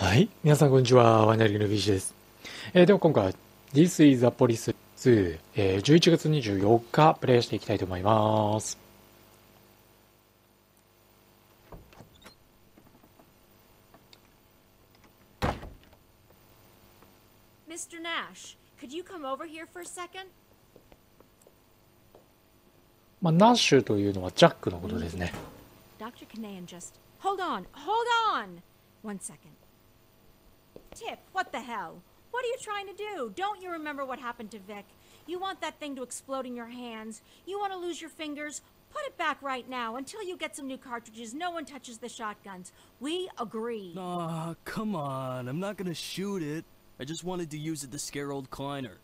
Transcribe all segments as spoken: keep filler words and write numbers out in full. はい、皆さんこんにちは、ワイナリーの ビーシー です。えー、では今回は This is the Police ツー、えー、じゅういちがつにじゅうよっかプレイしていきたいと思います。ミスター Nash, could you come over here for a second? まあ、ナッシュというのはジャックのことですね。ドクター Kanayan just... Hold on, hold on! One second.Tip, what the hell? What are you trying to do? Don't you remember what happened to Vic? You want that thing to explode in your hands. You want to lose your fingers. Put it back right now. Until you get some new cartridges, no one touches the shotguns. We agree. Aw, oh, come on. I'm not gonna shoot it. I just wanted to use it to scare old Kleiner.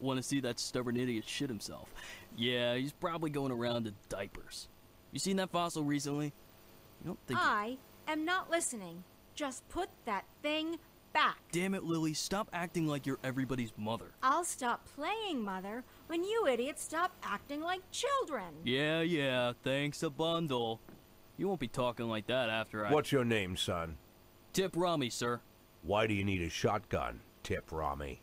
Want to see that stubborn idiot shit himself. Yeah, he's probably going around in diapers. You seen that fossil recently? You don't think... I am not listening.Just put that thing back. Damn it, Lily. Stop acting like you're everybody's mother. I'll stop playing mother when you idiots stop acting like children. Yeah, yeah. Thanks a bundle. You won't be talking like that after I... What's your name, son? Tip Rami, sir. Why do you need a shotgun, Tip Rami?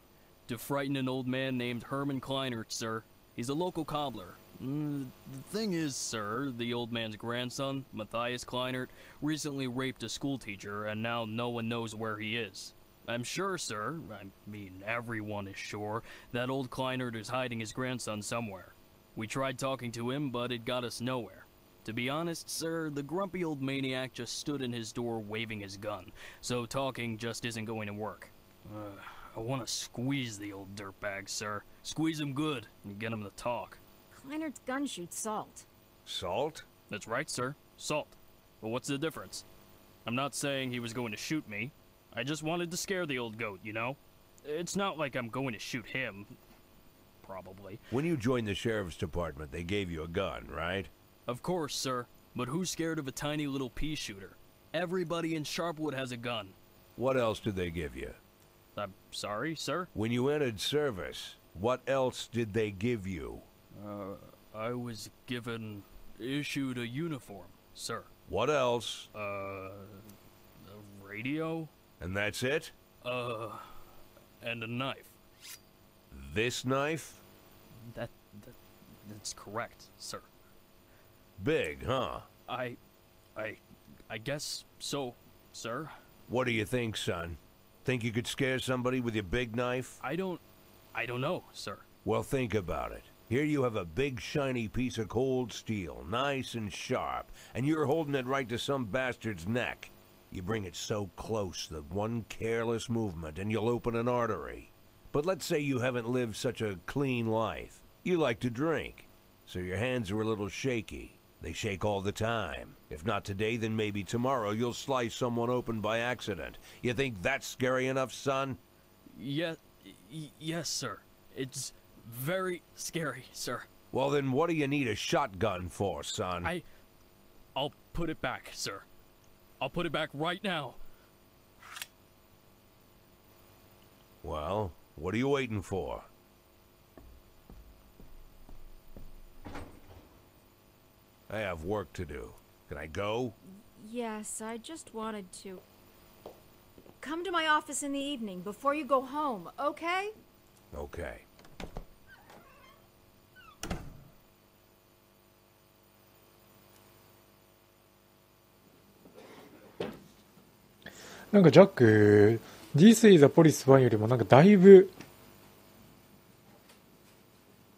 To frighten an old man named Herman Kleinert, sir. He's a local cobbler.Mm, the thing is, sir, the old man's grandson, Matthias Kleinert, recently raped a school teacher, and now no one knows where he is. I'm sure, sir, I mean everyone is sure, that old Kleinert is hiding his grandson somewhere. We tried talking to him, but it got us nowhere. To be honest, sir, the grumpy old maniac just stood in his door waving his gun, so talking just isn't going to work. Uh, I want to squeeze the old dirtbag, sir. Squeeze him good and get him to talk.Kleinert's gun shoots salt. Salt? That's right, sir. Salt. But what's the difference? I'm not saying he was going to shoot me. I just wanted to scare the old goat, you know? It's not like I'm going to shoot him. Probably. When you joined the sheriff's department, they gave you a gun, right? Of course, sir. But who's scared of a tiny little pea shooter? Everybody in Sharpwood has a gun. What else did they give you? I'm sorry, sir? When you entered service, what else did they give you?Uh, I was given, issued a uniform, sir. What else? Uh, a radio? And that's it? Uh, and a knife. This knife? That, that, that's correct, sir. Big, huh? I, I, I guess so, sir. What do you think, son? Think you could scare somebody with your big knife? I don't, I don't know, sir. Well, think about it.Here you have a big shiny piece of cold steel, nice and sharp, and you're holding it right to some bastard's neck. You bring it so close that one careless movement and you'll open an artery. But let's say you haven't lived such a clean life. You like to drink, so your hands are a little shaky. They shake all the time. If not today, then maybe tomorrow you'll slice someone open by accident. You think that's scary enough, son? Yes, yes, sir. It's...Very scary, sir. Well, then what do you need a shotgun for, son? I... I'll put it back, sir. I'll put it back right now. Well, what are you waiting for? I have work to do. Can I go? Yes, I just wanted to... Come to my office in the evening before you go home, okay? Okay.なんかジャック、This is the Police ワンよりもなんかだいぶ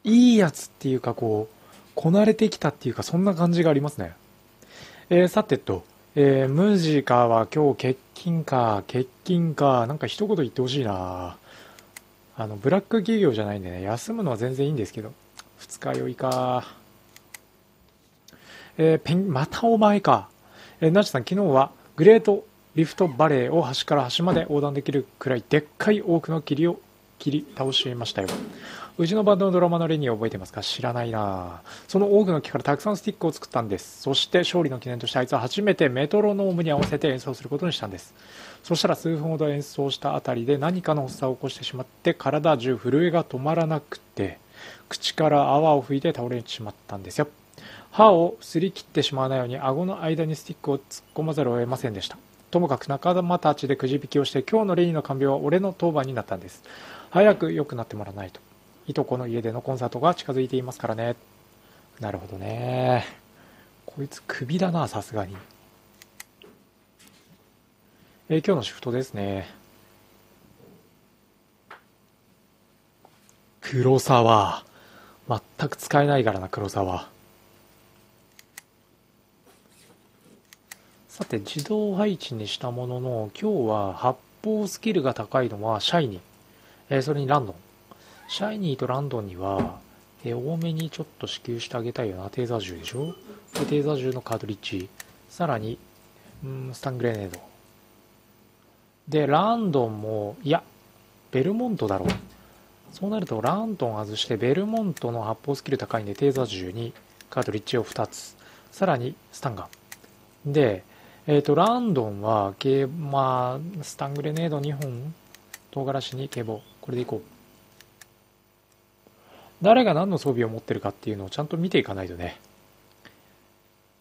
いいやつっていうかこうこなれてきたっていうかそんな感じがありますね。えー、さてと、えー、ムジカは今日欠勤か欠勤かなんか一言言ってほしいな。あのブラック企業じゃないんでね休むのは全然いいんですけど二日酔いか。えー、ペンまたお前か。えー、ナッシュさん昨日はグレートリフトバレーを端から端まで横断できるくらいでっかい多くの霧を切り倒しましたよ。うちのバンドのドラマのレニーを覚えてますか？知らないな。その多くの木からたくさんスティックを作ったんです。そして勝利の記念としてあいつは初めてメトロノームに合わせて演奏することにしたんです。そしたら数分ほど演奏したあたりで何かの発作を起こしてしまって体中震えが止まらなくて口から泡を吹いて倒れてしまったんですよ。歯を擦り切ってしまわないように顎の間にスティックを突っ込まざるを得ませんでした。ともかく仲間たちでくじ引きをして、今日のレイの看病は俺の当番になったんです。早く良くなってもらわないと。いとこの家でのコンサートが近づいていますからね。なるほどね。こいつクビだな、さすがに。えー、今日のシフトですね。黒沢。全く使えないからな、黒沢。さて、自動配置にしたものの、今日は発砲スキルが高いのはシャイニー、えー、それにランドン。シャイニーとランドンには、えー、多めにちょっと支給してあげたいよな。テーザー銃でしょ。で、テーザー銃のカートリッジ。さらに、うん、スタングレネード。で、ランドンも、いや、ベルモントだろう。そうなると、ランドン外して、ベルモントの発砲スキル高いんで、テーザー銃にカートリッジをふたつ。さらに、スタンガン。で、えっと、ランドンは、け、まあ、スタングレネードにほん、唐辛子に警棒。これでいこう。誰が何の装備を持ってるかっていうのをちゃんと見ていかないとね。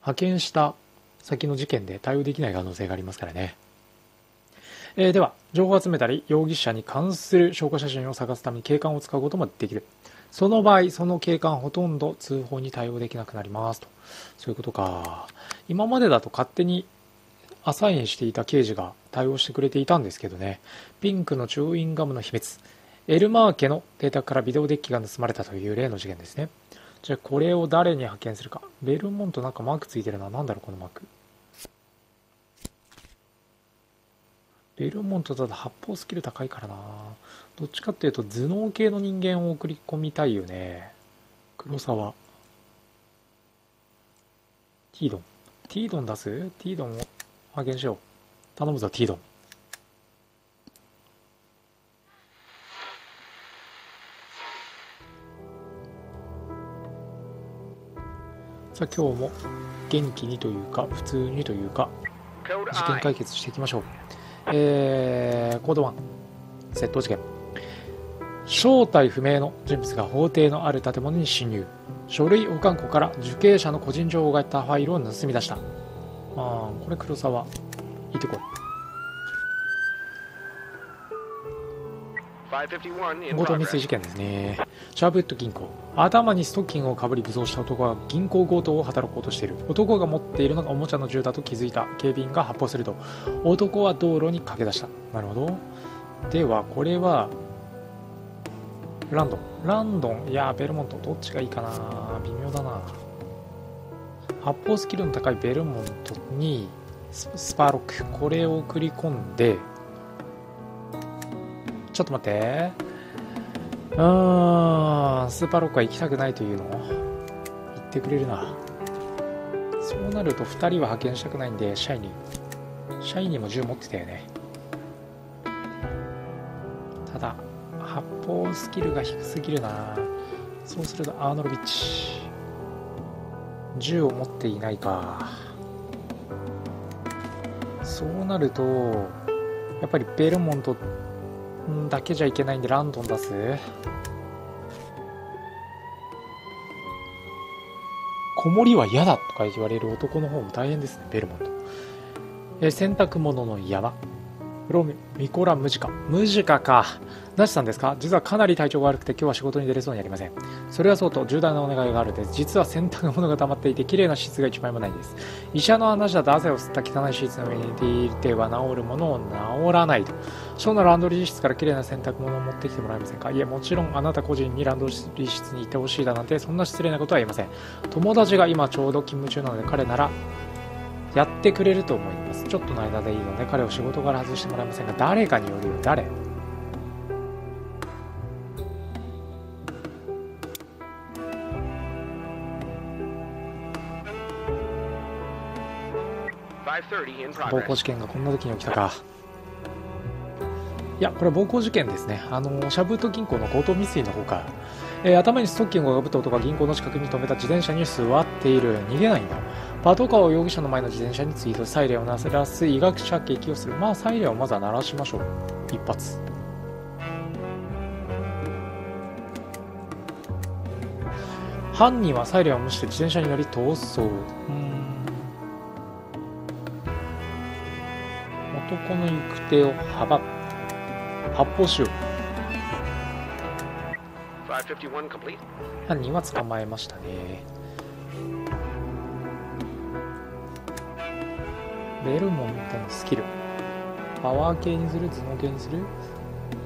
派遣した先の事件で対応できない可能性がありますからね。えー、では、情報を集めたり、容疑者に関する証拠写真を探すために警官を使うこともできる。その場合、その警官ほとんど通報に対応できなくなりますと。そういうことか。今までだと勝手にアサインしていた刑事が対応してくれていたんですけどね。ピンクのチューインガムの秘密。エルマー家の邸宅からビデオデッキが盗まれたという例の事件ですね。じゃあ、これを誰に派遣するか。ベルモントなんかマークついてるな。なんだろう、このマーク。ベルモントだと発砲スキル高いからな。どっちかっていうと頭脳系の人間を送り込みたいよね。黒沢。ティードン。ティードン出す？ティードンを派遣しよう。頼むぞ、ティードン。さあ、今日も元気にというか、普通にというか、事件解決していきましょう。えー、コードワン、窃盗事件。正体不明の人物が法廷のある建物に侵入、書類保管庫から受刑者の個人情報が入ったファイルを盗み出した。あー、これ黒沢、行ってこい。強盗未遂事件ですね。シャープウッド銀行。頭にストッキングをかぶり武装した男が銀行強盗を働こうとしている。男が持っているのがおもちゃの銃だと気づいた警備員が発砲すると、男は道路に駆け出した。なるほど。ではこれはランドン。ランドン、いやベルモント、どっちがいいかな。微妙だな。発砲スキルの高いベルモントにスパーロック、これを送り込んで、ちょっと待って。うーん、スーパーロックは行きたくないというのを言ってくれるな。そうなるとふたりは派遣したくないんで、シャイニー。シャイニーも銃持ってたよね。ただ発砲スキルが低すぎるな。そうするとアーノルビッチ。銃を持っていないか。そうなるとやっぱりベルモントだけじゃいけないんで、ランドン出す。子守は嫌だとか言われる男の方も大変ですね、ベルモント。え、洗濯物の山。フロムミコラムジカ。ムジカか。なしさんですか。実はかなり体調が悪くて今日は仕事に出れそうにありません。それはそうと重大なお願いがあるんです。実は洗濯物が溜まっていて綺麗なシーツがいちまいもないんです。医者の話だと汗を吸った汚いシーツの上に入れては治るものを治らないと。ショーのランドリー室から綺麗な洗濯物を持ってきてもらえませんか。いや、もちろんあなた個人にランドリー室に行ってほしいだなんて、そんな失礼なことは言いません。友達が今ちょうど勤務中なので、彼ならやってくれると思います。ちょっとの間でいいので彼を仕事から外してもらえませんか。誰かによるよ。誰。暴行事件がこんな時に起きたか。いや、これは暴行事件ですね。あのシャブート銀行の強盗未遂の方から、えー、頭にストッキングをかぶった男が銀行の近くに止めた自転車に座っている。逃げないんだ。パトカーを容疑者の前の自転車に追突、サイレンを鳴らす威嚇射撃をする。まあサイレンをまずは鳴らしましょう。一発。犯人はサイレンを無視して自転車に乗り逃走。うん、男の行く手を阻む。発砲しよう。犯人は捕まえましたね。ベルモントのスキル、パワー系にする、頭脳系にする、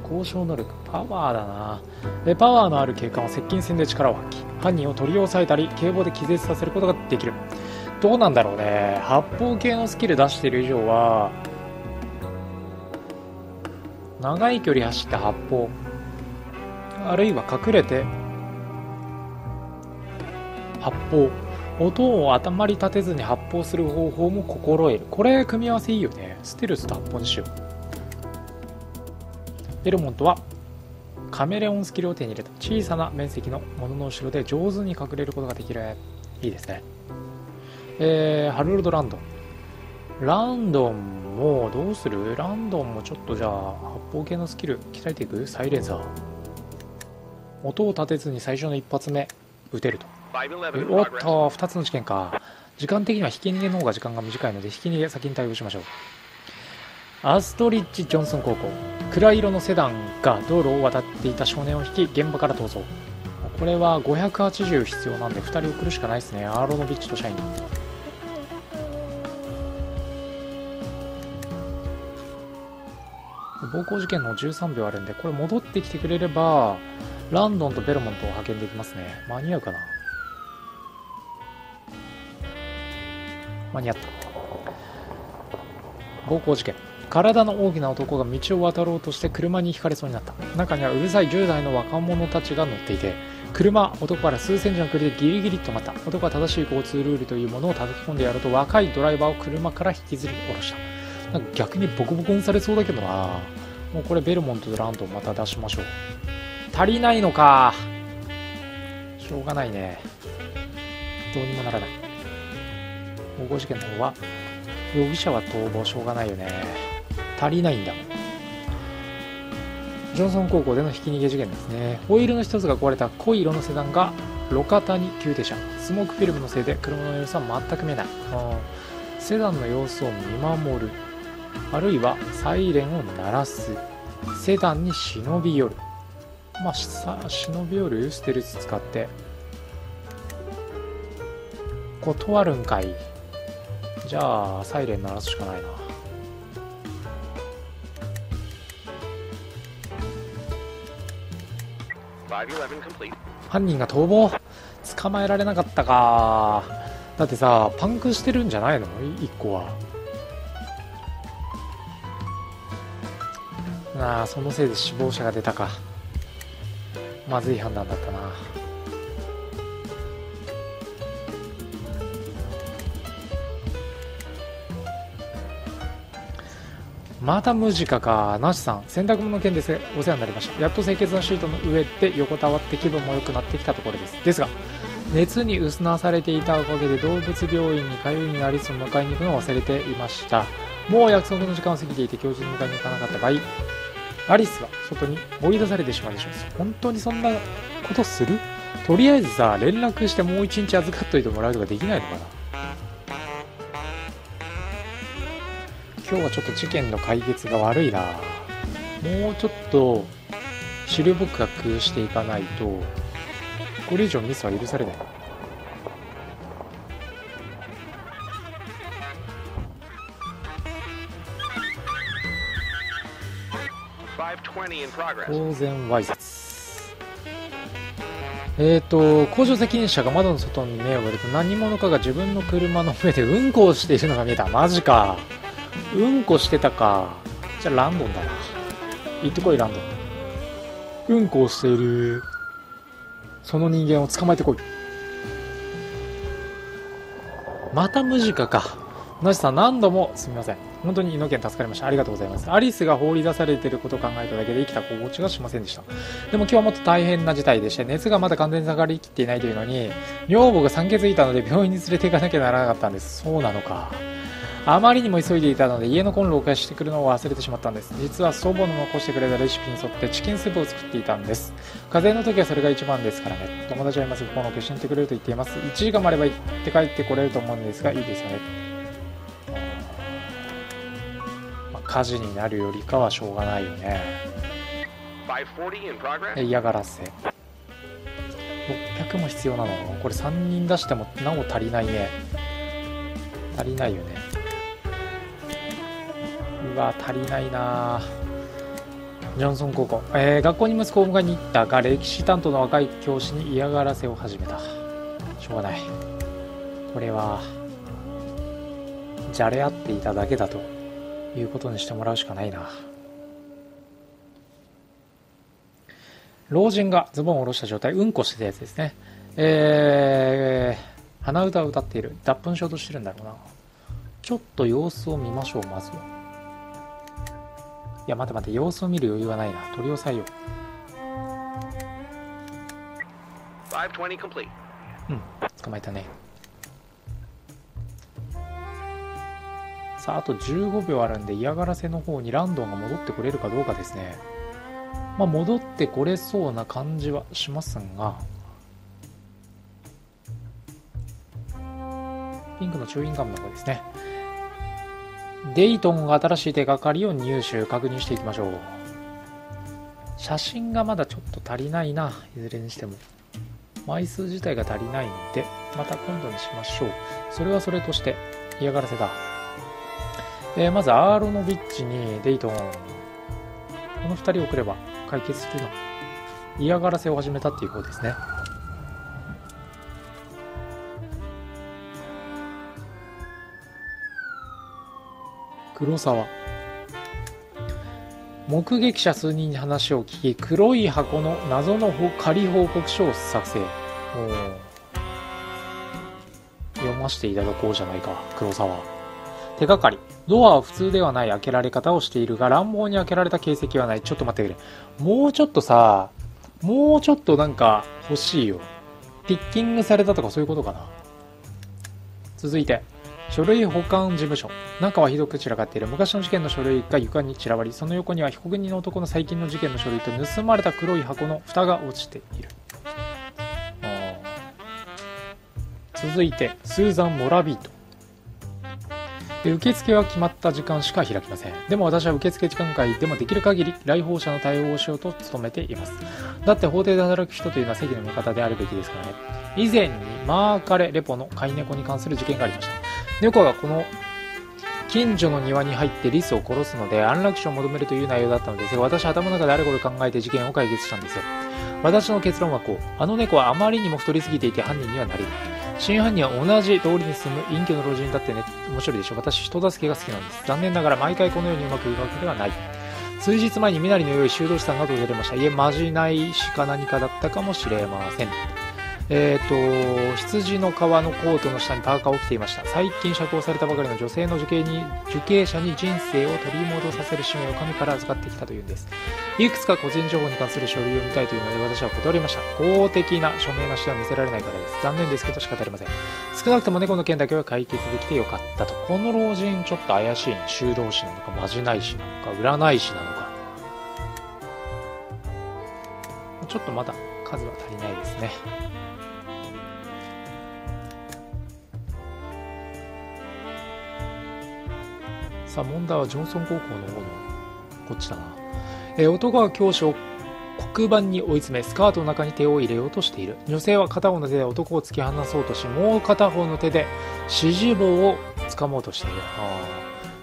交渉能力、パワーだな。でパワーのある警官は接近戦で力を発揮、犯人を取り押さえたり警棒で気絶させることができる。どうなんだろうね、発砲系のスキル出してる以上は長い距離走って発砲、あるいは隠れて発砲、音を頭に立てずに発砲する方法も心得る。これ組み合わせいいよね。ステルスと発砲にしよう。ベルモントはカメレオンスキルを手に入れた。小さな面積のものの後ろで上手に隠れることができる。いいですね。えー、ハルルド・ランドン。ランドンもどうする？ランドンもちょっとじゃあ発砲系のスキル鍛えていく。サイレンサー、音を立てずに最初の一発目撃てると。おっと、ふたつの事件か。時間的にはひき逃げの方が時間が短いので、ひき逃げ先に対応しましょう。アストリッジ・ジョンソン高校。暗い色のセダンが道路を渡っていた少年を引き現場から逃走。これはごひゃくはちじゅう必要なんでふたり送るしかないですね。アーロノビッチとシャイニー。暴行事件のじゅうさんびょうあるんで、これ戻ってきてくれればランドンとベルモントを派遣できますね。間に合うかな。間に合った。暴行事件。体の大きな男が道を渡ろうとして車にひかれそうになった。中にはうるさいじゅうだいの若者たちが乗っていて、車男から数センチの距離でギリギリと止まった。男は正しい交通ルールというものを叩き込んでやると、若いドライバーを車から引きずり下ろした。なんか逆にボコボコにされそうだけどな。もうこれベルモントとランドをまた出しましょう。足りないのか、しょうがないね。どうにもならない。暴行事件の方は容疑者は逃亡、しょうがないよね。足りないんだもん。ジョンソン高校でのひき逃げ事件ですね。ホイールの一つが壊れた濃い色のセダンが路肩に急停車。スモークフィルムのせいで車の様子は全く見えない。セダンの様子を見守る、あるいはサイレンを鳴らす。セダンに忍び寄る。まあさ忍び寄るステルス使って断るんかい。じゃあサイレン鳴らすしかないな。犯人が逃亡、捕まえられなかったか。だってさパンクしてるんじゃないのいっこは。ああ、そのせいで死亡者が出たか。まずい判断だったな。またムジカか。ナシさん、洗濯物の件ですがお世話になりました。やっと清潔なシートの上で横たわって気分も良くなってきたところです。ですが熱に薄なされていたおかげで動物病院に通いになり、その迎えに行くのを忘れていました。もう約束の時間を過ぎていて教授に迎えに行かなかった場合、アリスは外に追い出されてしまうでしょう。本当にそんなことする？とりあえずさ連絡してもう一日預かっといてもらうとかできないのかな。今日はちょっと事件の解決が悪いな。もうちょっと思慮深くしていかないとこれ以上ミスは許されない。公然わいせつ。えっと工場責任者が窓の外に目を向けると、何者かが自分の車の上でうんこをしているのが見えた。マジか、うんこしてたか。じゃあランドンだな。行ってこいランドン。うんこをしているその人間を捕まえてこい。またムジカか。ナシさん、何度もすみません。本当に犬犬助かりました。ありがとうございます。アリスが放り出されていることを考えただけで生きた心地がしませんでした。でも今日はもっと大変な事態でして、熱がまだ完全に下がりきっていないというのに女房が産気づいたので病院に連れて行かなきゃならなかったんです。そうなのか。あまりにも急いでいたので家のコンロを開始してくるのを忘れてしまったんです。実は祖母の残してくれたレシピに沿ってチキンスープを作っていたんです。風邪の時はそれが一番ですからね。友達は今すぐコンロを消しに行ってくれると言っています。いちじかんもあれば行って帰ってこれると思うんですが、いいですよね。まあ、火事になるよりかはしょうがないよね。嫌がらせろっぴゃくも必要なの。これさんにん出してもなお足りないね。足りないよね。うわ足りないな。ジョンソン高校、えー、学校に息子を迎えに行ったが歴史担当の若い教師に嫌がらせを始めた。しょうがない。これはじゃれ合っていただけだということにしてもらうしかないな。老人がズボンを下ろした状態、うんこしてたやつですね。えー、鼻歌を歌っている。脱粉しようとしてるんだろうな。ちょっと様子を見ましょう。まずはいや待て待て、様子を見る余裕はないな。取り押さえよう。うん捕まえたね。さああとじゅうごびょうあるんで、嫌がらせの方にランドンが戻ってこれるかどうかですね。まあ戻ってこれそうな感じはしますが、ピンクのチューインガムの方ですね。デイトンが新しい手がかりを入手、確認していきましょう。写真がまだちょっと足りないな。いずれにしても枚数自体が足りないので、また今度にしましょう。それはそれとして嫌がらせだ。えー、まずアーロノビッチにデイトン、このふたり送れば解決するの。嫌がらせを始めたっていう方ですね。黒沢、目撃者数人に話を聞き、黒い箱の謎の仮報告書を作成。読ませていただこうじゃないか。黒沢、手がかり、ドアは普通ではない開けられ方をしているが乱暴に開けられた形跡はない。ちょっと待ってくれ。もうちょっとさ、もうちょっとなんか欲しいよ。ピッキングされたとかそういうことかな。続いて書類保管事務所。中はひどく散らかっている。昔の事件の書類が床に散らばり、その横には被告人の男の最近の事件の書類と盗まれた黒い箱の蓋が落ちている。続いてスーザン・モラビート。で受付は決まった時間しか開きません。でも私は受付時間外でもできる限り来訪者の対応をしようと努めています。だって法廷で働く人というのは正義の味方であるべきですからね。以前にマーカレ・レポの飼い猫に関する事件がありました。猫がこの近所の庭に入ってリスを殺すので安楽死を求めるという内容だったのですが、私は頭の中であれこれ考えて事件を解決したんですよ。私の結論はこう。あの猫はあまりにも太りすぎていて犯人にはなり得ない。真犯人は同じ通りに住む隠居の老人だってね。面白いでしょ。私人助けが好きなんです。残念ながら毎回このようにうまくいくわけではない。数日前に身なりの良い修道士さんが訪れました。いえまじないしか何かだったかもしれません。えーと羊の皮のコートの下にパーカーを着ていました。最近釈放されたばかりの女性の受刑に受刑者に人生を取り戻させる使命を神から預かってきたというんです。いくつか個人情報に関する書類を見たいというので私は断りました。公的な署名なしは見せられないからです。残念ですけど仕方ありません。少なくとも猫の件だけは解決できてよかったと。この老人ちょっと怪しいね。修道士なのかまじない師なのか占い師なのか。ちょっとまだ数は足りないですね。さあ問題はジョンソン高校の方のこっちだな。えー、男は教師を黒板に追い詰めスカートの中に手を入れようとしている。女性は片方の手で男を突き放そうとし、もう片方の手で指示棒を掴もうとしている。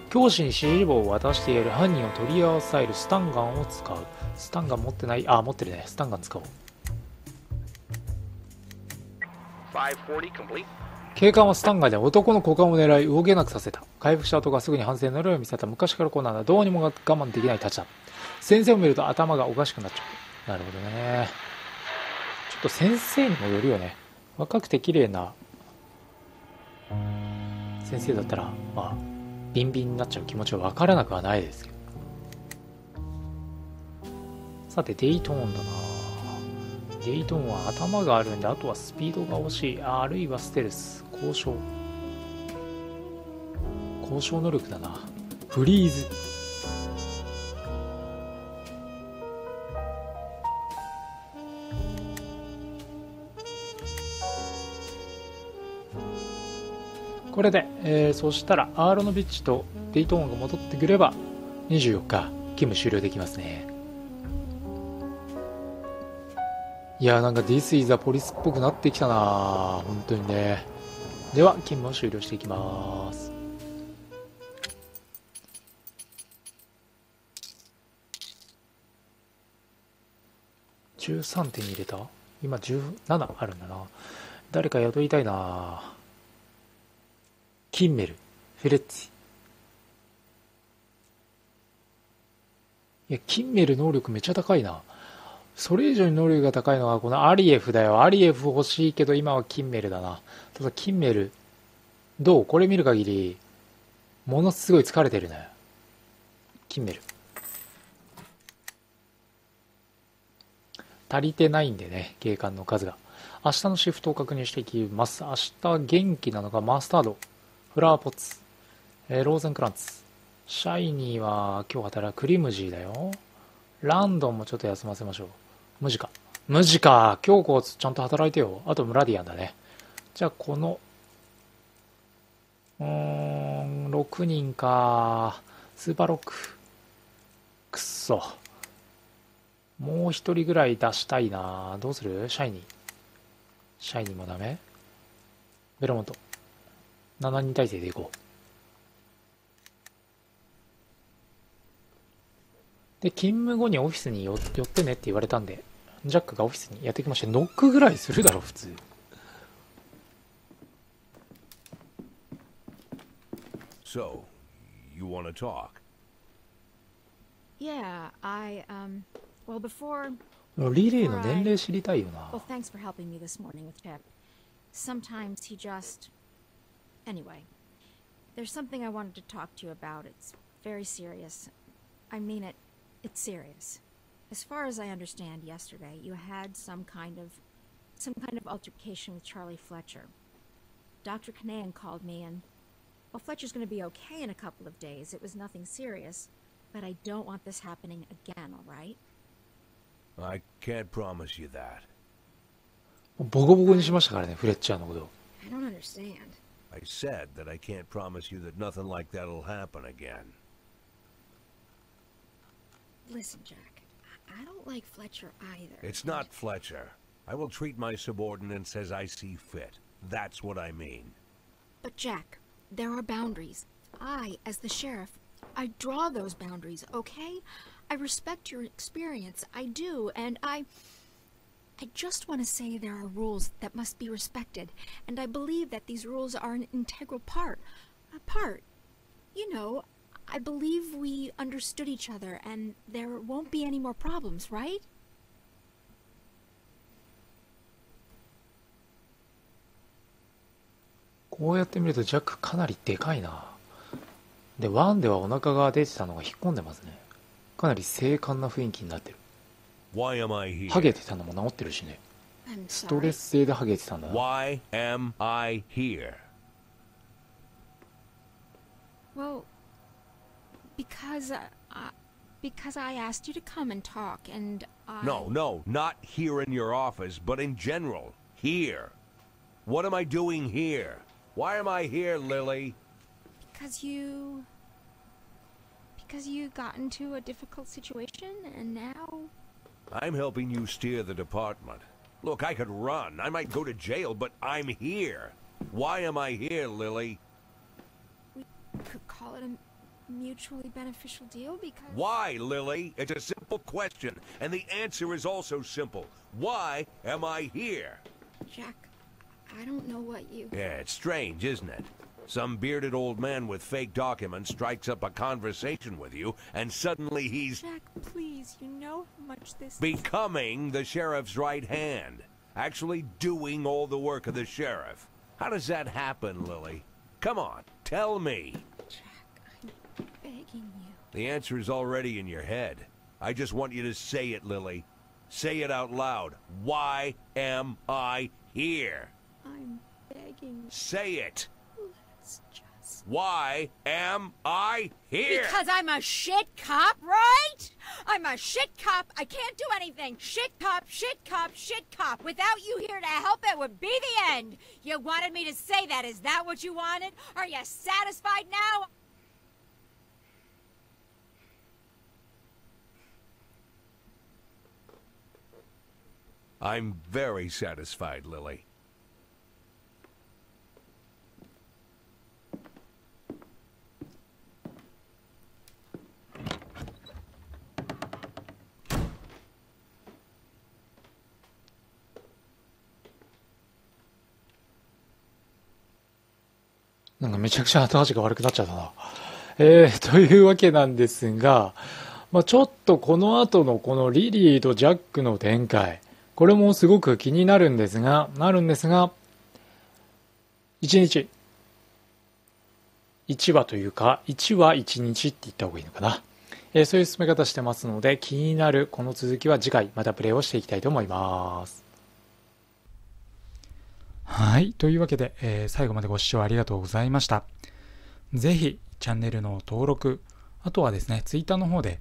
教師に指示棒を渡している。犯人を取り押さえる。スタンガンを使う。スタンガン持ってない。あ持ってるね。スタンガン使おう。警官はスタンガンで男の股間を狙い動けなくさせた。回復した男がすぐに反省の色を見せた。昔からこうなんだ。どうにも我慢できないたちだ。先生を見ると頭がおかしくなっちゃう。なるほどね。ちょっと先生にもよるよね。若くて綺麗な先生だったらまあビンビンになっちゃう気持ちは分からなくはないですけど。さてデイトーンだな。デイトンは頭があるんで、あとはスピードが欲しい。 あ, あるいはステルス、交渉交渉能力だな。フリーズ。これで、えー、そしたらアーロノビッチとデイトンが戻ってくればにじゅうよっか勤務終了できますね。いやー、なんか This is the Police っぽくなってきたなー、本当にね。では勤務を終了していきます。じゅうさん点に入れた。今じゅうななあるんだな。誰か雇いたいな。キンメル、フェレッツィ。いや、キンメル能力めっちゃ高いな。それ以上に能力が高いのはこのアリエフだよ。アリエフ欲しいけど今はキンメルだな。ただキンメル、どう？これ見る限り、ものすごい疲れてるね。キンメル。足りてないんでね、警官の数が。明日のシフトを確認していきます。明日元気なのがマスタード、フラーポッツ、えー、ローゼンクランツ、シャイニーは今日働くクリムジーだよ。ランドンもちょっと休ませましょう。ムジカ。ムジカ、今日こうちゃんと働いてよ。あとムラディアンだね。じゃあこの、うーん、ろくにんか。スーパーロック。くっそ。もう一人ぐらい出したいな。どうする？シャイニー。シャイニーもダメ。ベロモント。ななにん体制でいこう。で、勤務後にオフィスに寄ってねって言われたんで、ジャックがオフィスにやってきました。ノックぐらいするだろ、普通。So, you wanna talk? Yeah, I, um...Well, before, before I, well, thanks for helping me this morning with Pip. Sometimes he just... Anyway, there's something I wanted to talk to you about. It's very serious. I mean it. It's serious. As far as I understand, yesterday you had some kind of... some kind of altercation with Charlie Fletcher. Doctor Canaan called me and... Well, Fletcher's going to be okay in a couple of days. It was nothing serious. But I don't want this happening again, all right?I can't promise you that. ボコボコにしましたからね、フレッチャーのこと。I don't understand. I said that I can't promise you that nothing like that'll happen again. Listen, Jack. I don't like Fletcher either. It's not Fletcher. I will treat my subordinates as I see fit. That's what I mean. But Jack, there are boundaries. I, as the sheriff, I draw those boundaries, okay?I respect your experience, I do, and I... I just want to say there are rules that must be respected, and I believe that these rules are an integral part. A part. You know, I believe we understood each other, and there won't be any more problems, right? This way, Jack is pretty big. In one, the stomach is hidden in theかなり精悍な雰囲気になってる。ハゲてたのも治ってるしね。ストレス性でハゲてたんだな。Why am I here? Well, because I, because I asked you to come and talk, and I... No, no, not here in your office, but in general, here. What am I doing here? Why am I here, Lily? Because you...Because you got into a difficult situation, and now... I'm helping you steer the department. Look, I could run. I might go to jail, but I'm here. Why am I here, Lily? We could call it a mutually beneficial deal, because... Why, Lily? It's a simple question, and the answer is also simple. Why am I here? Jack, I don't know what you... Yeah, it's strange, isn't it?Some bearded old man with fake documents strikes up a conversation with you, and suddenly he's... Jack, please, you know how much this... Becoming the sheriff's right hand. Actually doing all the work of the sheriff. How does that happen, Lily? Come on, tell me. Jack, I'm begging you. The answer is already in your head. I just want you to say it, Lily. Say it out loud. Why am I here? I'm begging you. Say it.Why am I here? Because I'm a shit cop, right? I'm a shit cop. I can't do anything. Shit cop, shit cop, shit cop. Without you here to help, it would be the end. You wanted me to say that. Is that what you wanted? Are you satisfied now? I'm very satisfied, Lily.なんかめちゃくちゃ後味が悪くなっちゃったな。えー、というわけなんですが、まあ、ちょっとこの後のこのリリーとジャックの展開、これもすごく気になるんですが、なるんですが、いちにち、いちわというか、いちわいちにちって言った方がいいのかな。えー、そういう進め方してますので、気になるこの続きは次回またプレイをしていきたいと思います。はい。というわけで、えー、最後までご視聴ありがとうございました。ぜひ、チャンネルの登録、あとはですね、Twitter の方で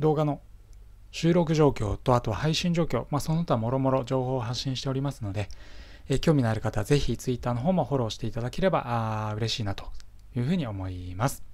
動画の収録状況と、あとは配信状況、まあ、その他もろもろ情報を発信しておりますので、えー、興味のある方はぜひ Twitter の方もフォローしていただければあ嬉しいなというふうに思います。